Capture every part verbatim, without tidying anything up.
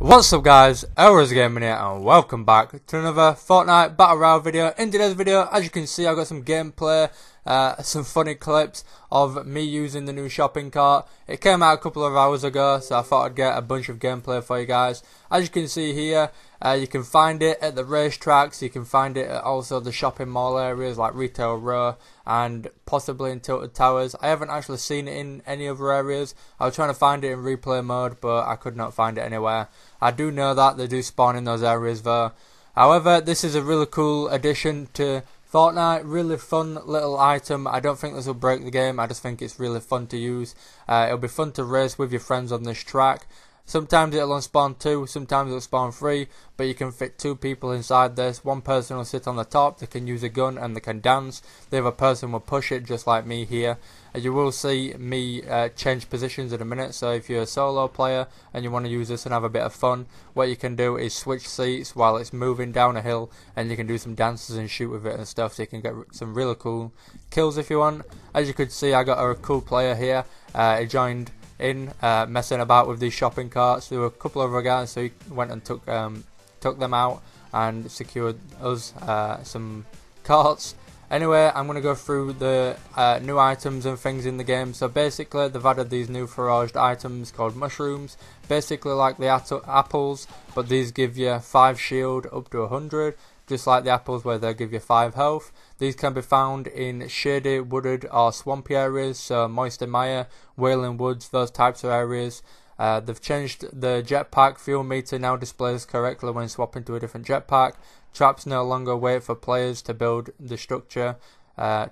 What's up guys, Elra's Game Man here and welcome back to another Fortnite Battle Royale video. In today's video, as you can see, I've got some gameplay, uh, some funny clips of me using the new shopping cart. It came out a couple of hours ago, so I thought I'd get a bunch of gameplay for you guys. As you can see here, uh, you can find it at the racetracks, you can find it at also the shopping mall areas like Retail Row and possibly in Tilted Towers. I haven't actually seen it in any other areas. I was trying to find it in replay mode, but I could not find it anywhere. I do know that they do spawn in those areas though. However, this is a really cool addition to Fortnite, really fun little item. I don't think this will break the game, I just think it's really fun to use. Uh, it'll be fun to race with your friends on this track. Sometimes it'll unspawn two, sometimes it'll spawn three, but you can fit two people inside this. One person will sit on the top, they can use a gun and they can dance. The other person will push it just like me here. And you will see me uh, change positions in a minute, so if you're a solo player and you want to use this and have a bit of fun, what you can do is switch seats while it's moving down a hill and you can do some dances and shoot with it and stuff, so you can get some really cool kills if you want. As you could see, I got a cool player here. Uh, he joined in uh, messing about with these shopping carts. There were a couple of other guys, so he went and took um, took them out and secured us uh, some carts. Anyway, I'm going to go through the uh, new items and things in the game. So basically they've added these new foraged items called mushrooms, basically like the apples, but these give you five shield up to one hundred, just like the apples where they'll give you five health. These can be found in shady, wooded or swampy areas, so Moist and Mire, Wailing Woods, those types of areas. Uh, they've changed the jetpack. Fuel meter now displays correctly when swapping to a different jetpack. Traps no longer wait for players to build the structure, uh,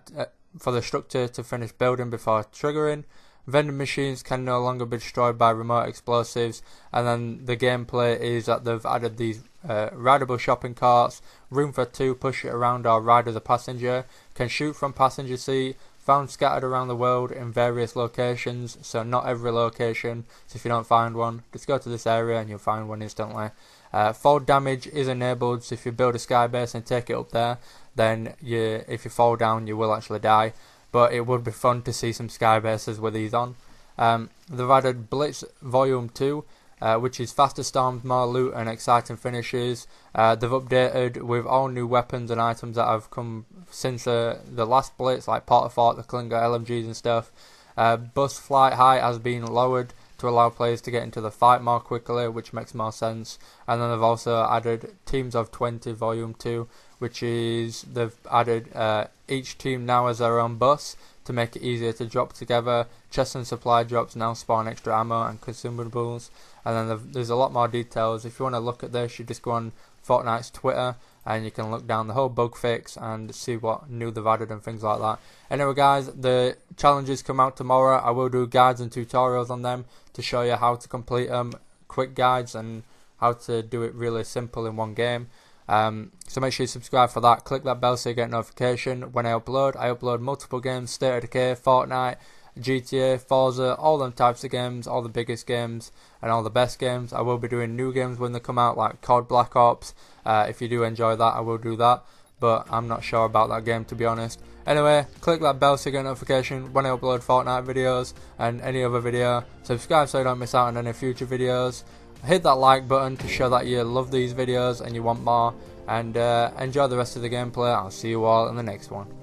for the structure to finish building before triggering. Vending machines can no longer be destroyed by remote explosives. And then the gameplay is that they've added these uh, rideable shopping carts. Room for two, push it around or ride as a passenger. Can shoot from passenger seat. Found scattered around the world in various locations, so not every location, so if you don't find one, just go to this area and you'll find one instantly. Uh, fall damage is enabled, so if you build a sky base and take it up there, then you, if you fall down you will actually die, but it would be fun to see some sky bases with these on. Um, they've added Blitz Volume two, Uh, which is faster storms, more loot and exciting finishes. Uh, they've updated with all new weapons and items that have come since uh, the last Blitz, like Port-a-Fort, the Klinger, L M Gs and stuff. Uh, bus flight height has been lowered to allow players to get into the fight more quickly, which makes more sense. And then they've also added Teams of twenty Volume two, which is they've added uh, each team now has their own bus, to make it easier to drop together. Chests and supply drops now spawn extra ammo and consumables, and then there's a lot more details. If you want to look at this, you just go on Fortnite's Twitter and you can look down the whole bug fix and see what new they've added and things like that. Anyway guys, the challenges come out tomorrow. I will do guides and tutorials on them to show you how to complete them, um, quick guides and how to do it really simple in one game. Um, so make sure you subscribe for that, click that bell so you get a notification when I upload. I upload multiple games, State of Decay, Fortnite, G T A, Forza, all them types of games, all the biggest games and all the best games. I will be doing new games when they come out like C O D Black Ops. Uh, if you do enjoy that, I will do that, but I'm not sure about that game to be honest. Anyway, click that bell so you get a notification when I upload Fortnite videos and any other video. Subscribe so you don't miss out on any future videos. Hit that like button to show that you love these videos and you want more, and uh, enjoy the rest of the gameplay. I'll see you all in the next one.